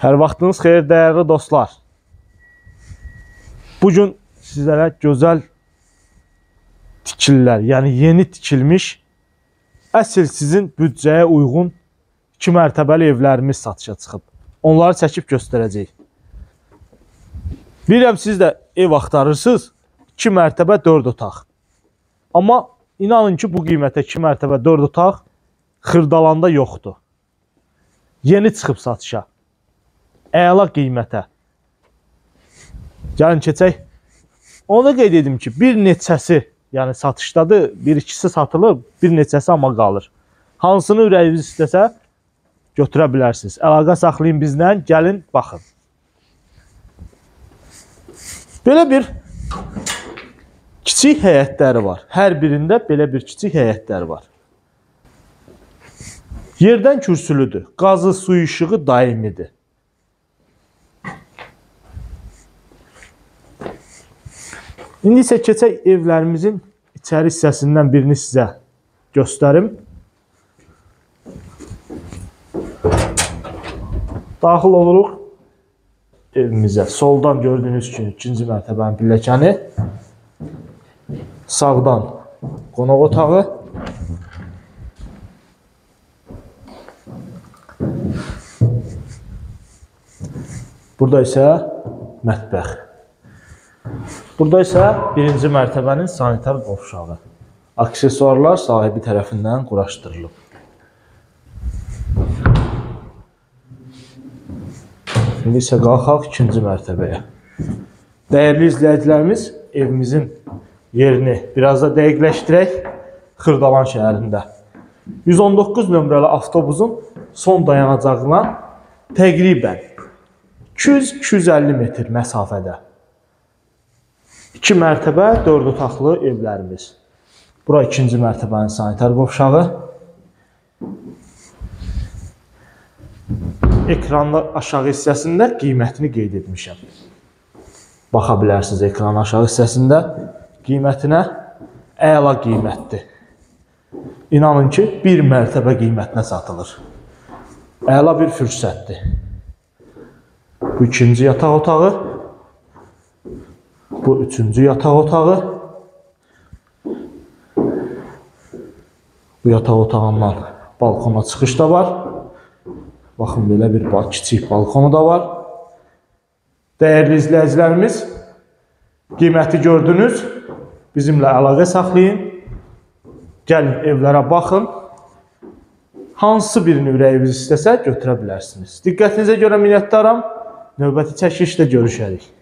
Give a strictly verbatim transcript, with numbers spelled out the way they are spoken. Hər vaxtınız xeyir dəyərli dostlar. Bugün sizlərə gözəl tikililər, yəni yeni tikilmiş, əsl sizin büdcəyə uyğun iki mərtəbəli evlərimiz satışa çıxıb. Onları çəkib göstərəcəyik. Bilirəm siz də ev axtarırsınız, iki mərtəbə dörd otaq. Amma inanın ki, bu qiymətə iki mərtəbə dörd otaq Xırdalanda yoxdur. Yeni çıxıb satışa. Əla qiymətə. Gəlin keçək. Onu qeyd edim ki, bir neçəsi yəni satışdadır, bir ikisi satılır, bir neçəsi amma qalır. Hansını ürəyiniz istəsə götürə bilərsiniz. Əlaqə saxlayın bizlə, gəlin, baxın. Belə bir kiçik həyətləri var. Hər birində belə bir kiçik həyətləri var. Yerdən kürsülüdür. Qazı, su işığı daimidir. İndi isə keçək evlərimizin içəri hissəsindən birini sizə göstərim. Daxil oluruq evimizə. Soldan gördüyünüz kimi ikinci mərtəbənin pilləkəni, sağdan qonaq otağı. Burada isə mətbəx. Burada isə birinci mərtəbənin sanitar qovşağı. Aksesuarlar sahibi tərəfindən quraşdırılıb. İndi isə qalxaq ikinci mərtəbəyə. Dəyərli izləyicilərimiz, evimizin yerini biraz da dəqiqləşdirək. Xırdalan şəhərində yüz on doqquz nömrəli avtobusun son dayanacağına təqribən iki yüz iki yüz əlli metr məsafədə İki mərtəbə, dörd otaqlı evlərimiz. Bura ikinci mərtəbənin sanitar qovşağı. Ekranda aşağı hissəsində qiymətini qeyd etmişəm. Baxa bilərsiniz ekranın aşağı hissəsində qiymətinə. Əla qiymətdir. İnanın ki, bir mərtəbə qiymətinə satılır. Əla bir fürsətdir. Bu ikinci yataq otağı. Bu üçüncü yataq otağı. Bu yataq otağından balkona çıxış da var. Baxın, belə bir kiçik balkonu da var. Dəyərli izləyicilərimiz, qiyməti gördünüz. Bizimlə əlaqə saxlayın. Gəlin evlərə baxın. Hansı birini ürəyiniz istəsə götürə bilərsiniz. Diqqətinizə görə minnətdaram. Növbəti çəkilişdə görüşərik.